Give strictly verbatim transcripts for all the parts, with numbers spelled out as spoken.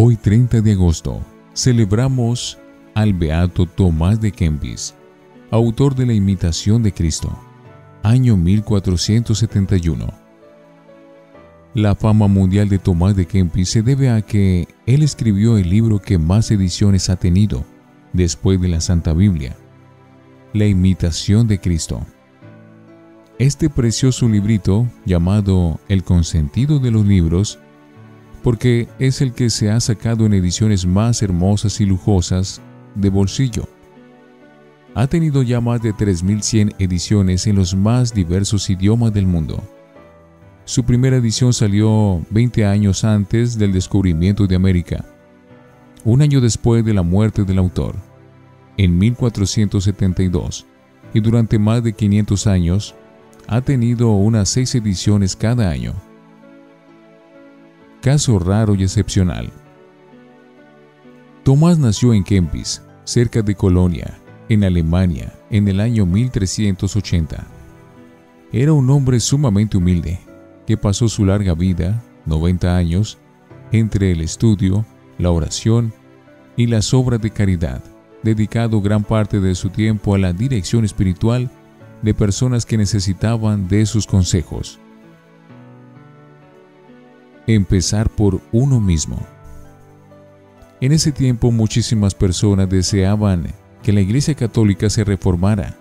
Hoy, treinta de agosto, celebramos al beato Tomás de Kempis, autor de la Imitación de Cristo, año mil cuatrocientos setenta y uno. La fama mundial de Tomás de Kempis se debe a que él escribió el libro que más ediciones ha tenido, después de la Santa Biblia, La Imitación de Cristo. Este precioso librito, llamado El Consentido de los Libros, porque es el que se ha sacado en ediciones más hermosas y lujosas de bolsillo. Ha tenido ya más de tres mil cien ediciones en los más diversos idiomas del mundo. Su primera edición salió veinte años antes del descubrimiento de América, un año después de la muerte del autor, en mil cuatrocientos setenta y dos, y durante más de quinientos años ha tenido unas seis ediciones cada año. Caso raro y excepcional. Tomás nació en Kempis, cerca de Colonia, en Alemania, en el año mil trescientos ochenta. Era un hombre sumamente humilde, que pasó su larga vida, noventa años, entre el estudio, la oración y las obras de caridad, dedicado gran parte de su tiempo a la dirección espiritual de personas que necesitaban de sus consejos. Empezar por uno mismo. En ese tiempo muchísimas personas deseaban que la Iglesia Católica se reformara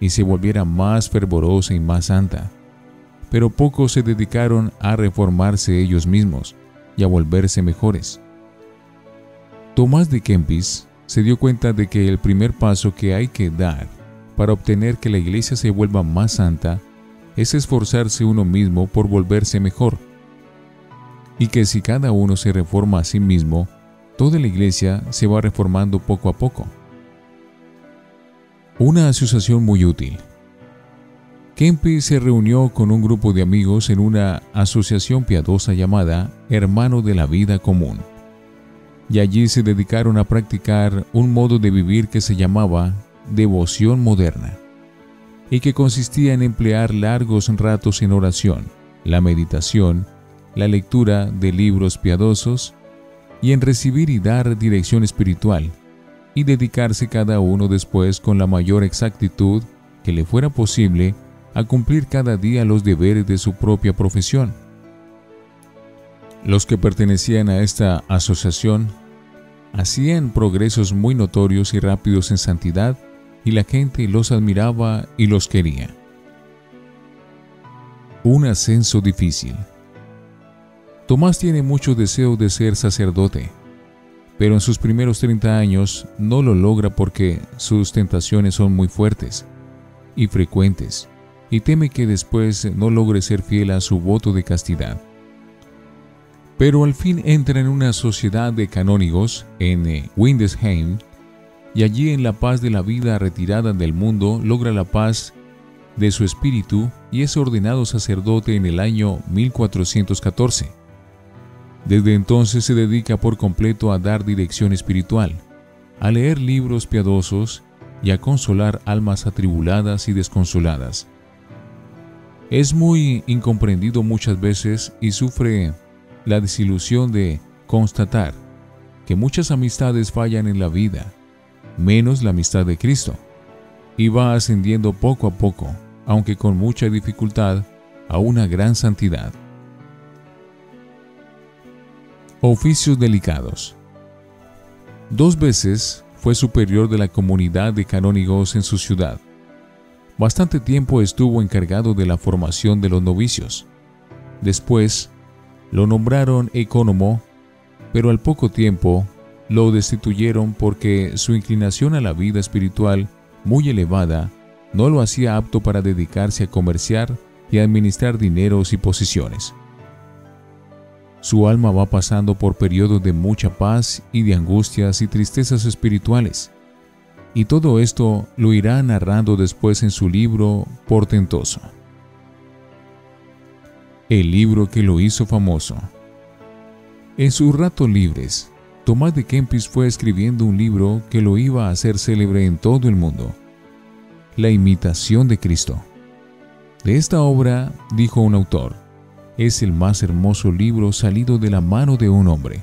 y se volviera más fervorosa y más santa, pero pocos se dedicaron a reformarse ellos mismos y a volverse mejores. Tomás de Kempis se dio cuenta de que el primer paso que hay que dar para obtener que la Iglesia se vuelva más santa es esforzarse uno mismo por volverse mejor. Y que si cada uno se reforma a sí mismo, toda la Iglesia se va reformando poco a poco. Una asociación muy útil. Kempis se reunió con un grupo de amigos en una asociación piadosa llamada Hermanos de la Vida Común, y allí se dedicaron a practicar un modo de vivir que se llamaba devoción moderna, y que consistía en emplear largos ratos en oración, la meditación, la lectura de libros piadosos y en recibir y dar dirección espiritual y dedicarse cada uno después con la mayor exactitud que le fuera posible a cumplir cada día los deberes de su propia profesión. Los que pertenecían a esta asociación hacían progresos muy notorios y rápidos en santidad y la gente los admiraba y los quería. Un ascenso difícil. Tomás tiene mucho deseo de ser sacerdote, pero en sus primeros treinta años no lo logra porque sus tentaciones son muy fuertes y frecuentes, y teme que después no logre ser fiel a su voto de castidad. Pero al fin entra en una sociedad de canónigos en Windesheim, y allí en la paz de la vida retirada del mundo logra la paz de su espíritu y es ordenado sacerdote en el año mil cuatrocientos catorce. Desde entonces se dedica por completo a dar dirección espiritual, a leer libros piadosos y a consolar almas atribuladas y desconsoladas. Es muy incomprendido muchas veces y sufre la desilusión de constatar que muchas amistades fallan en la vida, menos la amistad de Cristo, y va ascendiendo poco a poco, aunque con mucha dificultad, a una gran santidad. Oficios delicados. Dos veces fue superior de la comunidad de canónigos en su ciudad. Bastante tiempo estuvo encargado de la formación de los novicios. Después, lo nombraron ecónomo, pero al poco tiempo lo destituyeron porque su inclinación a la vida espiritual muy elevada no lo hacía apto para dedicarse a comerciar y administrar dineros y posesiones. Su alma va pasando por periodos de mucha paz y de angustias y tristezas espirituales, y todo esto lo irá narrando después en su libro portentoso. El libro que lo hizo famoso. En sus ratos libres, Tomás de Kempis fue escribiendo un libro que lo iba a hacer célebre en todo el mundo, La Imitación de Cristo. De esta obra, dijo un autor, es el más hermoso libro salido de la mano de un hombre.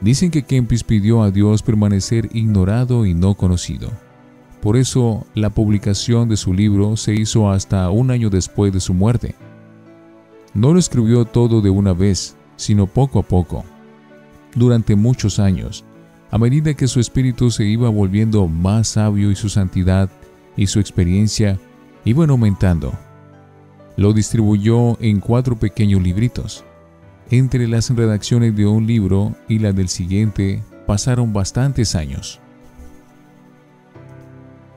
Dicen que Kempis pidió a Dios permanecer ignorado y no conocido. Por eso, la publicación de su libro se hizo hasta un año después de su muerte. No lo escribió todo de una vez, sino poco a poco, durante muchos años, a medida que su espíritu se iba volviendo más sabio y su santidad y su experiencia iban aumentando. Lo distribuyó en cuatro pequeños libritos. Entre las redacciones de un libro y la del siguiente pasaron bastantes años.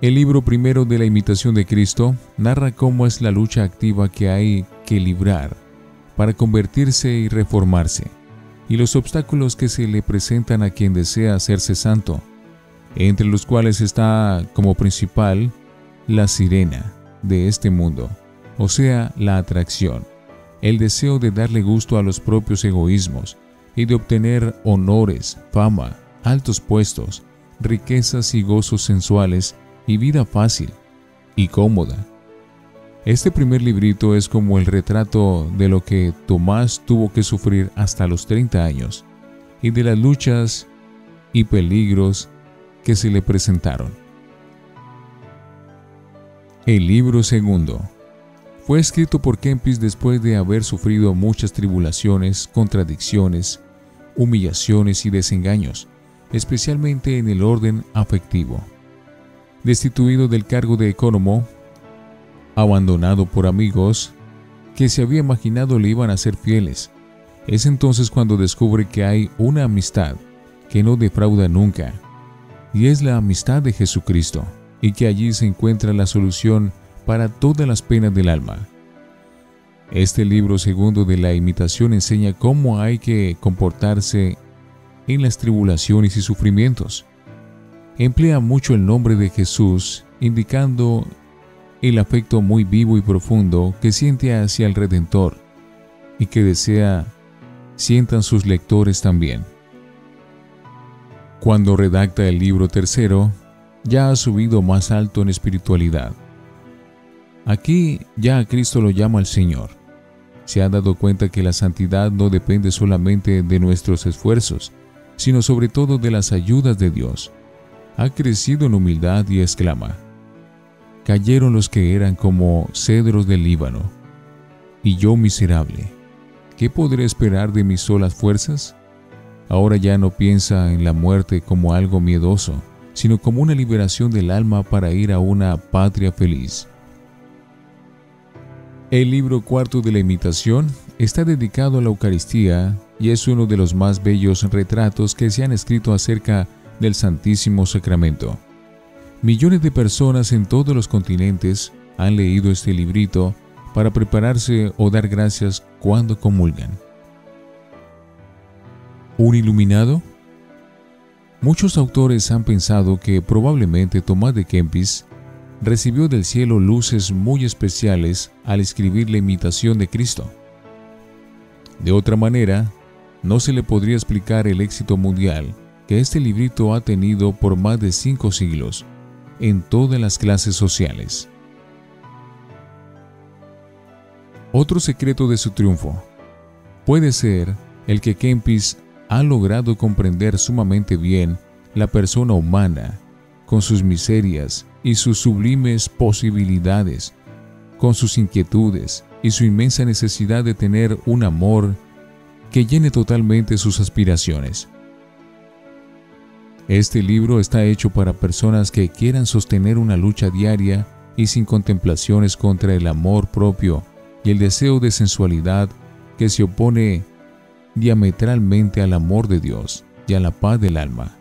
El libro primero de la Imitación de Cristo narra cómo es la lucha activa que hay que librar para convertirse y reformarse, y los obstáculos que se le presentan a quien desea hacerse santo, entre los cuales está como principal la sirena de este mundo, o sea, la atracción, el deseo de darle gusto a los propios egoísmos y de obtener honores, fama, altos puestos, riquezas y gozos sensuales y vida fácil y cómoda. Este primer librito es como el retrato de lo que Tomás tuvo que sufrir hasta los treinta años y de las luchas y peligros que se le presentaron. El libro segundo fue escrito por Kempis después de haber sufrido muchas tribulaciones, contradicciones, humillaciones y desengaños, especialmente en el orden afectivo. Destituido del cargo de ecónomo, abandonado por amigos que se había imaginado le iban a ser fieles, es entonces cuando descubre que hay una amistad que no defrauda nunca, y es la amistad de Jesucristo, y que allí se encuentra la solución para todas las penas del alma. Este libro segundo de la Imitación enseña cómo hay que comportarse en las tribulaciones y sufrimientos. Emplea mucho el nombre de Jesús, indicando el afecto muy vivo y profundo que siente hacia el Redentor y que desea sientan sus lectores también. Cuando redacta el libro tercero, ya ha subido más alto en espiritualidad. Aquí ya a Cristo lo llama el Señor. Se ha dado cuenta que la santidad no depende solamente de nuestros esfuerzos, sino sobre todo de las ayudas de Dios. Ha crecido en humildad y exclama: cayeron los que eran como cedros del Líbano, y yo miserable, ¿qué podré esperar de mis solas fuerzas? Ahora ya no piensa en la muerte como algo miedoso, sino como una liberación del alma para ir a una patria feliz. El libro cuarto de la Imitación está dedicado a la Eucaristía y es uno de los más bellos retratos que se han escrito acerca del Santísimo Sacramento. Millones de personas en todos los continentes han leído este librito para prepararse o dar gracias cuando comulgan. ¿Un iluminado? Muchos autores han pensado que probablemente Tomás de Kempis recibió del cielo luces muy especiales al escribir la Imitación de Cristo. De otra manera, no se le podría explicar el éxito mundial que este librito ha tenido por más de cinco siglos, en todas las clases sociales. Otro secreto de su triunfo puede ser el que Kempis ha logrado comprender sumamente bien la persona humana, con sus miserias y sus sublimes posibilidades, con sus inquietudes y su inmensa necesidad de tener un amor que llene totalmente sus aspiraciones. Este libro está hecho para personas que quieran sostener una lucha diaria y sin contemplaciones contra el amor propio y el deseo de sensualidad que se opone diametralmente al amor de Dios y a la paz del alma.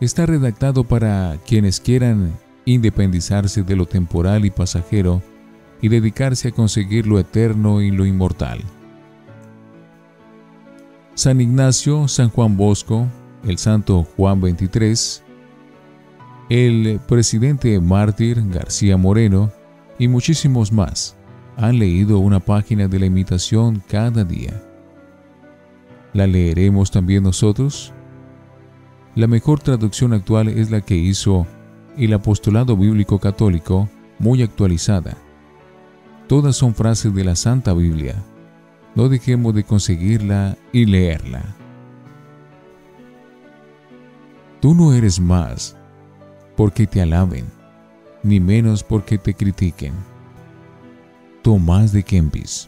Está redactado para quienes quieran independizarse de lo temporal y pasajero y dedicarse a conseguir lo eterno y lo inmortal. San Ignacio, San Juan Bosco, el santo Juan veintitrés, el presidente mártir García Moreno y muchísimos más han leído una página de la Imitación cada día. ¿La leeremos también nosotros? La mejor traducción actual es la que hizo el Apostolado Bíblico Católico, muy actualizada. Todas son frases de la Santa Biblia. No dejemos de conseguirla y leerla. Tú no eres más porque te alaben, ni menos porque te critiquen. Tomás de Kempis.